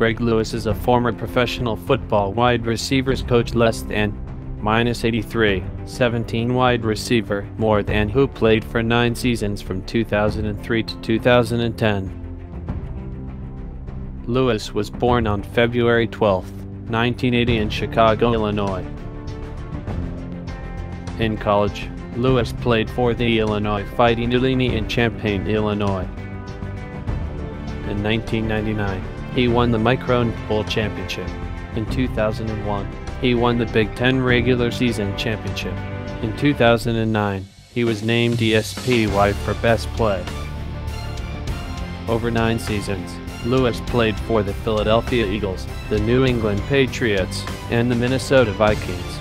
Greg Lewis is a former professional football wide receivers coach less than -83, 17 wide receiver more than who played for 9 seasons from 2003 to 2010. Lewis was born on February 12, 1980 in Chicago, Illinois. In college, Lewis played for the Illinois Fighting Illini in Champaign, Illinois. In 1999, he won the Micron Bowl Championship. In 2001, he won the Big Ten Regular Season Championship. In 2009, he was named ESPY for Best Play. Over 9 seasons, Lewis played for the Philadelphia Eagles, the New England Patriots, and the Minnesota Vikings.